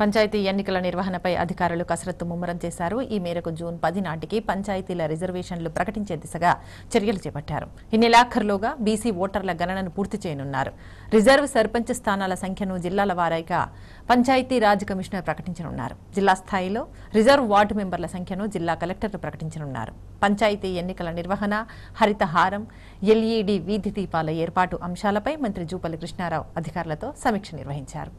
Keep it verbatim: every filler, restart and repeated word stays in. పంచాయతీ ఎన్నికల నిర్వహణపై అధికారులు కసరత్తు ముమ్మరం చేశారు. ఈ మేరకు జూన్ పది నాటికి పంచాయతీల రిజర్వేషన్లు ప్రకటించే దిశగా చర్యలు చేపట్టారు. ఈ నెలాఖరులోగా బీసీ ఓటర్ల గణనను పూర్తి చేయనున్నారు. రిజర్వ్ సర్పంచ్ స్థానాల సంఖ్యను జిల్లాల వారీగా పంచాయతీరాజ్ కమిషనర్ ప్రకటించనున్నారు. జిల్లా స్థాయిలో రిజర్వ్ వార్డు మెంబర్ల సంఖ్యను జిల్లా కలెక్టర్లు ప్రకటించనున్నారు. పంచాయతీ ఎన్నికల నిర్వహణ, హరితహారం, ఎల్ఈడి వీధి దీపాల ఏర్పాటు అంశాలపై మంత్రి జూపల్లి కృష్ణారావు అధికారులతో సమీక్ష నిర్వహించారు.